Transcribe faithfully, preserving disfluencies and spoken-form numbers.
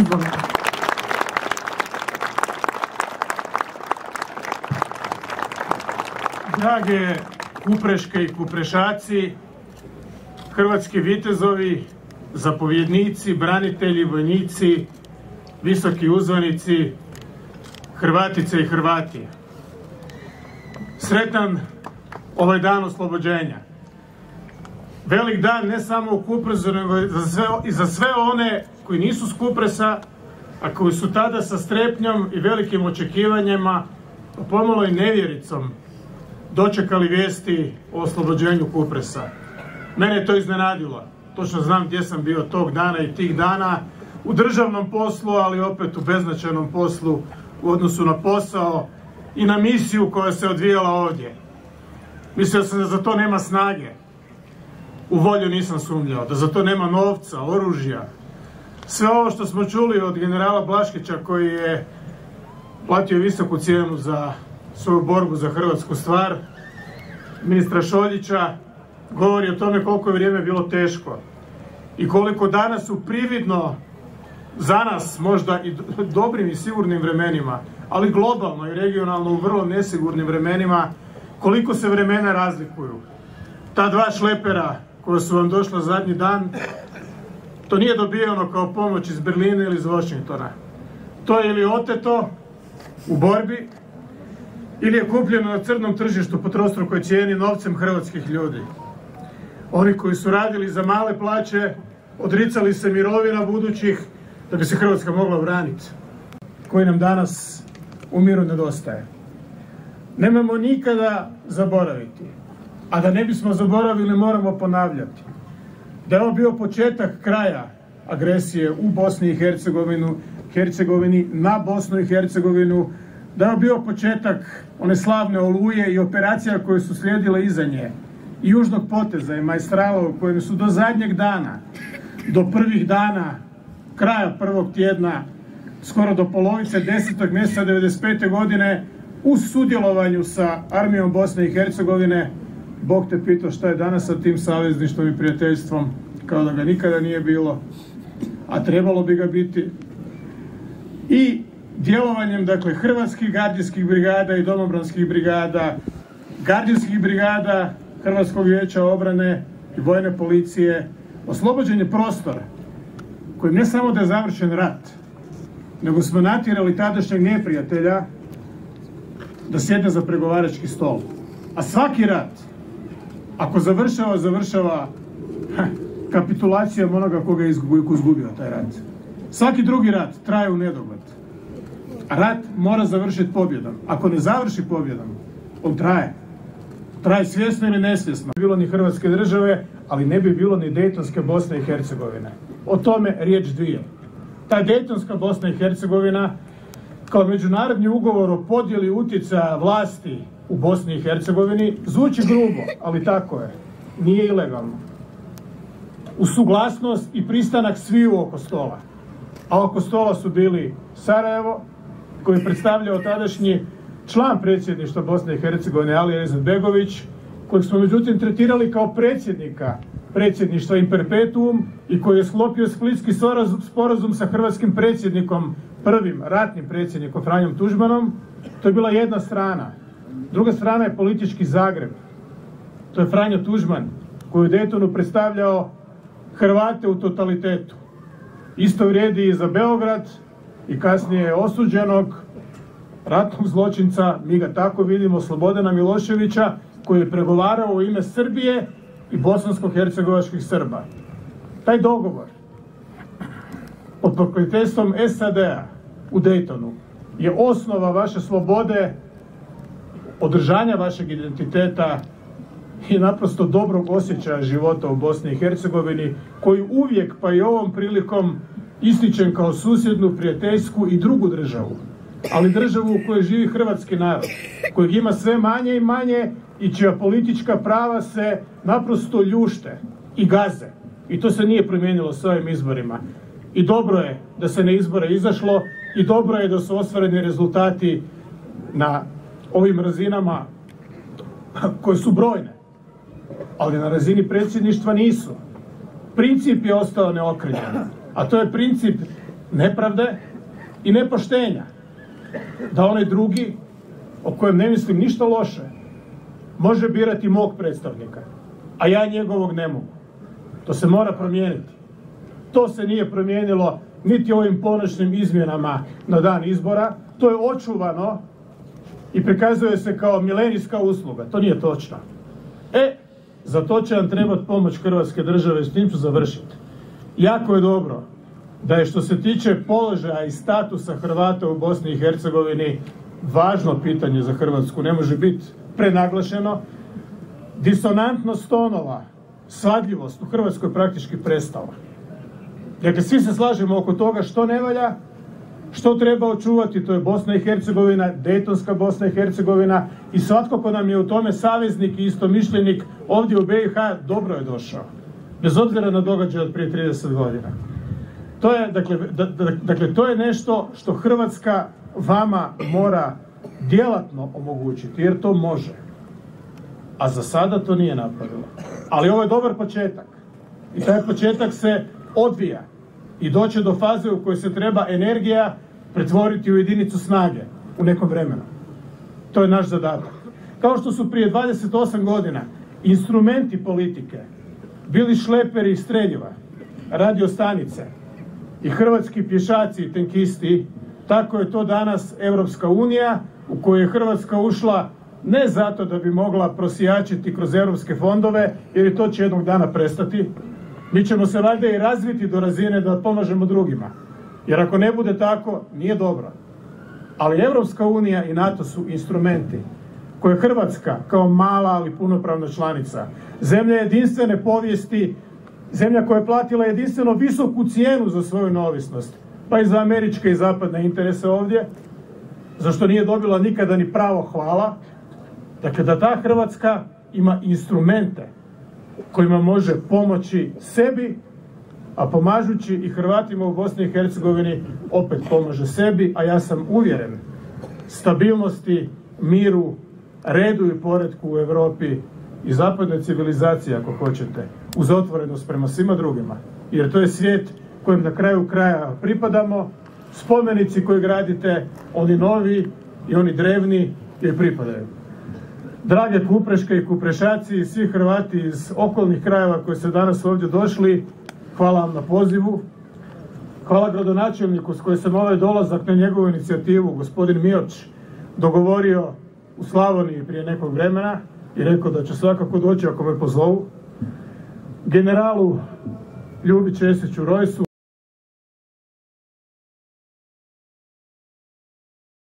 Izvolite. Drage kupreške i kuprešaci, hrvatski vitezovi, zapovjednici, branitelji, vojnici, visoki uzvanici, Hrvatice i Hrvati. Sretan ovaj dan oslobođenja. Velik dan ne samo u Kupresu, nego i za sve one koji nisu s Kupresa, a koji su tada sa strepnjom i velikim očekivanjima, pa pomalo i nevjericom, dočekali vijesti o oslobođenju Kupresa. Mene je to iznenadilo. Točno znam gdje sam bio tog dana i tih dana, u državnom poslu, ali opet u beznačajnom poslu u odnosu na posao i na misiju koja se odvijala ovdje. Mislio sam da za to nema snage. U volju nisam sumnjao, da za to nema novca, oružja. Sve ovo što smo čuli od generala Blaškića, koji je platio visoku cijenu za svoju borbu za hrvatsku stvar, ministra Šoljića, govori o tome koliko je vrijeme bilo teško i koliko danas su prividno za nas možda i dobrim i sigurnim vremenima, ali globalno i regionalno u vrlo nesigurnim vremenima, koliko se vremena razlikuju. Ta dva šlepera koja su vam došla zadnji dan, to nije dobijeno kao pomoć iz Berlina ili iz Washingtona. To je ili oteto u borbi, ili je kupljeno na crnom tržištu po trostrukoj cijeni novcem hrvatskih ljudi. Oni koji su radili za male plaće, odricali se mirovina budućih da bi se Hrvatska mogla obraniti, koji nam danas u miru nedostaje. Nemamo nikada zaboraviti, a da ne bismo zaboravili moramo ponavljati da je ovo bio početak kraja agresije u Bosni i Hercegovini, na Bosnu i Hercegovinu, da je bio početak one slavne oluje i operacija koje su slijedile iza nje, i južnog poteza i majstrala u kojem su do zadnjeg dana, do prvih dana, kraja prvog tjedna, skoro do polovice desetog mjeseca devedeset pete godine, u sudjelovanju sa armijom Bosne i Hercegovine, Bog te pitao šta je danas sa tim savezništvom i prijateljstvom, kao da ga nikada nije bilo, a trebalo bi ga biti, i djelovanjem, dakle, hrvatskih gardijskih brigada i domobranskih brigada, gardijskih brigada, Hrvatskog vijeća obrane i vojne policije, oslobođen je prostor koji ne samo da je završen rat, nego smo natjerali tadašnjeg neprijatelja da sjedne za pregovarački stol. A svaki rat, ako završava, završava kapitulacijom onoga koga je izgubio taj rat. Svaki drugi rat traje u nedogled. Rat mora završiti pobjedom. Ako ne završi pobjedom, on traje. Traje svjesno ili nesvjesno. Ne bi bilo ni Hrvatske države, ali ne bi bilo ni Dejtonske Bosne i Hercegovine. O tome riječ dvije. Ta Dejtonska Bosna i Hercegovina, kao međunarodni ugovor o podjeli utjecaja vlasti u Bosni i Hercegovini, zvuči grubo, ali tako je. Nije ilegalno. U suglasnost i pristanak sviju oko stola. A oko stola su bili Sarajevo, koji je predstavljao tadašnji član predsjedništva Bosne i Hercegovine Alija Izetbegović, kojeg smo međutim tretirali kao predsjednika predsjedništva in perpetuum i koji je sklopio splitski sporazum sa hrvatskim predsjednikom, prvim ratnim predsjednikom Franjom Tuđmanom. To je bila jedna strana. Druga strana je politički Zagreb. To je Franjo Tuđman, koji je Dejtonu predstavljao Hrvate u totalitetu. Isto vrijedi i za Beograd i kasnije osuđenog ratnog zločinca, mi ga tako vidimo, Slobodana Miloševića, koji je pregovarao u ime Srbije i bosansko-hercegovačkih Srba. Taj dogovor pod pokroviteljstvom S A D-a u Dejtonu je osnova vaše slobode, održanja vašeg identiteta i naprosto dobrog osjećaja života u Bosni i Hercegovini, koji uvijek, pa i ovom prilikom, ističem kao susjednu, prijateljsku i drugu državu, ali državu u kojoj živi hrvatski narod, kojeg ima sve manje i manje i čija politička prava se naprosto ljušte i gaze. I to se nije promijenilo s ovim izborima. I dobro je da se na izbore izašlo i dobro je da su ostvareni rezultati na ovim razinama koje su brojne, ali na razini predsjedništva nisu. Princip je ostao neokrenjen, a to je princip nepravde i nepoštenja, da onaj drugi, o kojem ne mislim ništa loše, može birati mog predstavnika, a ja njegovog ne mogu. To se mora promijeniti. To se nije promijenilo niti ovim ponoćnim izmjenama na dan izbora. To je očuvano i prikazuje se kao milenijska usluga. To nije točno. E, za to će vam trebati pomoć Hrvatske države i s tim ću završiti. Jako je dobro da je što se tiče položaja i statusa Hrvata u Bosni i Hercegovini važno pitanje za Hrvatsku, ne može biti prenaglašeno. Disonantnost tonova, svadljivost u Hrvatskoj praktički prestala. Dakle, svi se slažemo oko toga što ne valja, što treba očuvati, to je Bosna i Hercegovina, Dejtonska Bosna i Hercegovina i svatko ko nam je u tome saveznik i istomišljenik ovdje u B i H dobro je došao, bez obzira na događaje od prije trideset godina. To je, dakle, da, da, dakle, to je nešto što Hrvatska vama mora djelatno omogućiti, jer to može. A za sada to nije napravilo. Ali ovo je dobar početak. I taj početak se odvija i doće do faze u kojoj se treba energija pretvoriti u jedinicu snage u nekom vremenu. To je naš zadatak. Kao što su prije dvadeset osam godina instrumenti politike bili šleperi i streljiva, radiostanice i hrvatski pješaci i tenkisti, tako je to danas Europska unija u koju je Hrvatska ušla ne zato da bi mogla prosjačiti kroz europske fondove, jer i to će jednog dana prestati. Mi ćemo se valjda i razviti do razine da pomažemo drugima. Jer ako ne bude tako, nije dobro. Ali Europska unija i NATO su instrumenti koje Hrvatska, kao mala ali punopravna članica, zemlja jedinstvene povijesti, zemlja koja je platila jedinstveno visoku cijenu za svoju neovisnost, pa i za američke i zapadne interese ovdje, zašto nije dobila nikada ni pravo hvala, dakle da ta Hrvatska ima instrumente kojima može pomoći sebi, a pomažući i Hrvatima u Bosni i Hercegovini opet pomaže sebi, a ja sam uvjeren stabilnosti, miru, redu i poretku u Europi i zapadnoj civilizaciji, ako hoćete, uz otvorenost prema svima drugima, jer to je svijet kojem na kraju kraja pripadamo, spomenici koji gradite, oni novi i oni drevni koji pripadaju. Drage Kupreške i Kuprešaci i svi Hrvati iz okolnih krajeva koji ste danas ovdje došli, hvala vam na pozivu. Hvala gradonačelniku s kojim sam ovaj dolazak na njegovu inicijativu, gospodin Mioć, dogovorio u Slavoniji prije nekog vremena i rekao da će svakako doći ako me pozovu. Generalu Ljubi Česiću Rojsu,